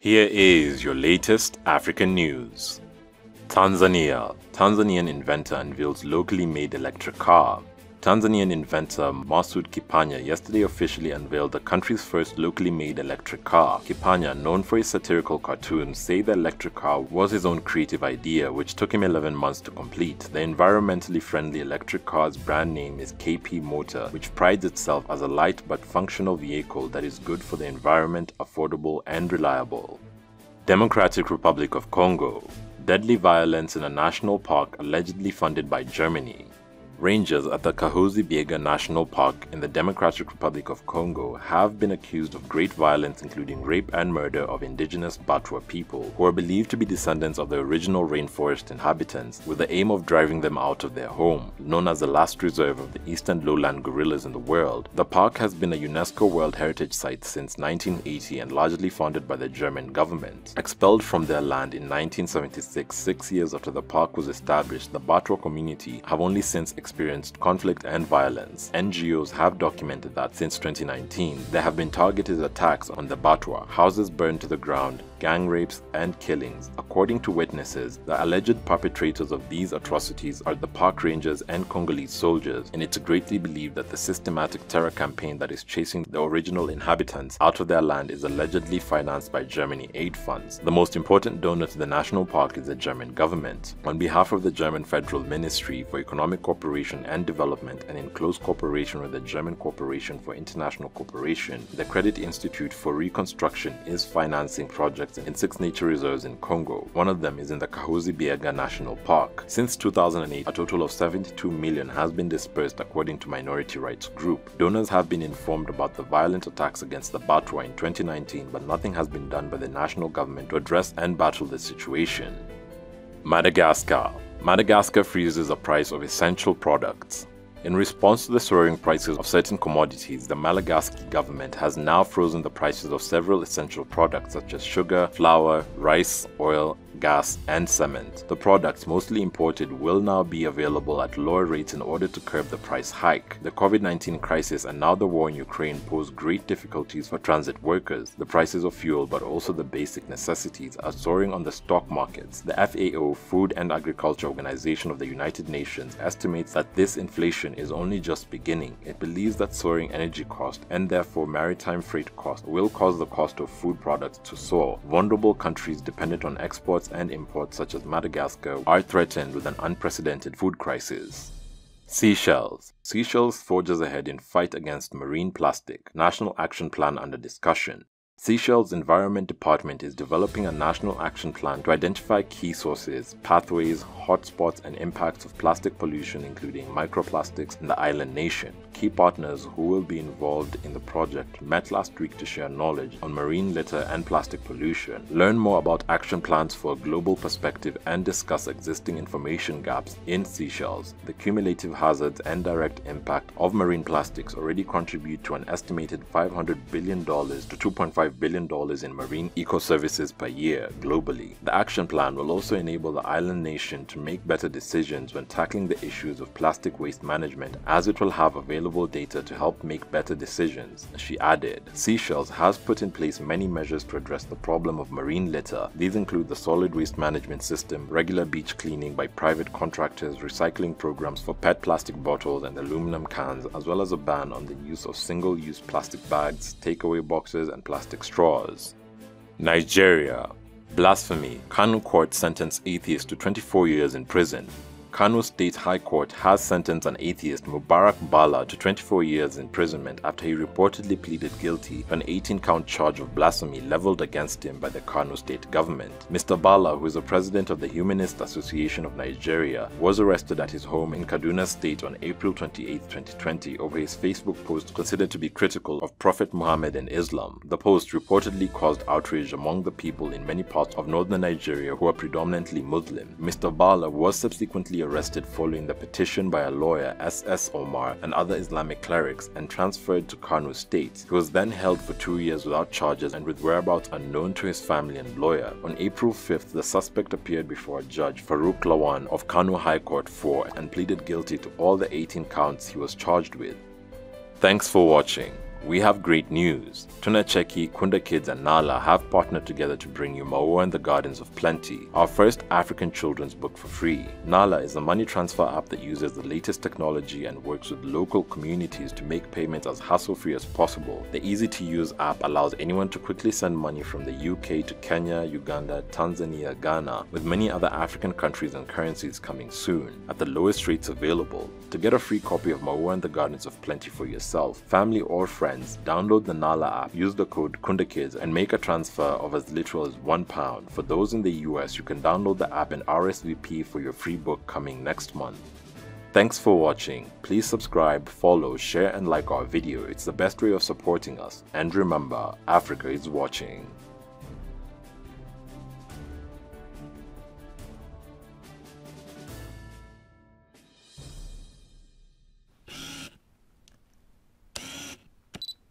Here is your latest African news. Tanzanian inventor unveils locally made electric car. Tanzanian inventor Masoud Kipanya yesterday officially unveiled the country's first locally made electric car. Kipanya, known for his satirical cartoons, said the electric car was his own creative idea, which took him 11 months to complete. The environmentally friendly electric car's brand name is KP Motor, which prides itself as a light but functional vehicle that is good for the environment, affordable and reliable. Democratic Republic of Congo. Deadly violence in a national park allegedly funded by Germany. Rangers at the Kahuzi-Biega National Park in the Democratic Republic of Congo have been accused of great violence, including rape and murder of indigenous Batwa people, who are believed to be descendants of the original rainforest inhabitants, with the aim of driving them out of their home. Known as the last reserve of the eastern lowland gorillas in the world, the park has been a UNESCO World Heritage Site since 1980 and largely funded by the German government. Expelled from their land in 1976, 6 years after the park was established, the Batwa community have only since experienced conflict and violence. NGOs have documented that since 2019, there have been targeted attacks on the Batwa, houses burned to the ground, gang rapes and killings. According to witnesses, the alleged perpetrators of these atrocities are the park rangers and Congolese soldiers, and it's greatly believed that the systematic terror campaign that is chasing the original inhabitants out of their land is allegedly financed by Germany aid funds. The most important donor to the national park is the German government. On behalf of the German Federal Ministry for Economic Cooperation and Development, and in close cooperation with the German Corporation for International Cooperation, the Credit Institute for Reconstruction is financing projects in 6 nature reserves in Congo. One of them is in the Kahuzi-Biega National Park. Since 2008, a total of 72 million has been dispersed, according to minority rights group. Donors have been informed about the violent attacks against the Batwa in 2019, but nothing has been done by the national government to address and battle the situation. Madagascar freezes the price of essential products. In response to the soaring prices of certain commodities, the Madagascar government has now frozen the prices of several essential products such as sugar, flour, rice, oil, gas and cement. The products, mostly imported, will now be available at lower rates in order to curb the price hike. The COVID-19 crisis and now the war in Ukraine pose great difficulties for transit workers. The prices of fuel, but also the basic necessities, are soaring on the stock markets. The FAO, Food and Agriculture Organization of the United Nations, estimates that this inflation is only just beginning. It believes that soaring energy costs and therefore maritime freight costs will cause the cost of food products to soar. Vulnerable countries dependent on exports and imports such as Madagascar are threatened with an unprecedented food crisis. Seychelles forges ahead in fight against marine plastic. National action plan under discussion. Seychelles' Environment Department is developing a national action plan to identify key sources, pathways, hotspots and impacts of plastic pollution, including microplastics in the island nation. Key partners who will be involved in the project met last week to share knowledge on marine litter and plastic pollution, learn more about action plans for a global perspective and discuss existing information gaps in Seychelles. The cumulative hazards and direct impact of marine plastics already contribute to an estimated $500 billion to $2.5 billion in marine eco-services per year globally. The action plan will also enable the island nation to make better decisions when tackling the issues of plastic waste management, as it will have available data to help make better decisions, she added. Seychelles has put in place many measures to address the problem of marine litter. These include the solid waste management system, regular beach cleaning by private contractors, recycling programs for PET plastic bottles and aluminum cans, as well as a ban on the use of single-use plastic bags, takeaway boxes and plastic straws. Nigeria. Blasphemy. Kano court sentenced atheist to 24 years in prison. Kano State High Court has sentenced an atheist, Mubarak Bala, to 24 years imprisonment after he reportedly pleaded guilty to an 18-count charge of blasphemy leveled against him by the Kano State government. Mr. Bala, who is the president of the Humanist Association of Nigeria, was arrested at his home in Kaduna State on April 28, 2020, over his Facebook post considered to be critical of Prophet Muhammad and Islam. The post reportedly caused outrage among the people in many parts of northern Nigeria who are predominantly Muslim. Mr. Bala was subsequently arrested following the petition by a lawyer, S.S. Omar, and other Islamic clerics, and transferred to Kano State. He was then held for 2 years without charges and with whereabouts unknown to his family and lawyer. On April 5th, the suspect appeared before a judge, Farouk Lawan, of Kano High Court 4, and pleaded guilty to all the 18 counts he was charged with. Thanks for watching. We have great news. Tunacheki, KundaKids and Nala have partnered together to bring you Maua and the Gardens of Plenty, our first African children's book for free. Nala is a money transfer app that uses the latest technology and works with local communities to make payments as hassle-free as possible. The easy-to-use app allows anyone to quickly send money from the UK to Kenya, Uganda, Tanzania, Ghana, with many other African countries and currencies coming soon, at the lowest rates available. To get a free copy of Maua and the Gardens of Plenty for yourself, family or friends, download the Nala app, use the code KundaKids and make a transfer of as little as £1. For those in the US, you can download the app and RSVP for your free book coming next month. Thanks for watching. Please subscribe, follow, share and like our video. It's the best way of supporting us. And remember, Africa is watching.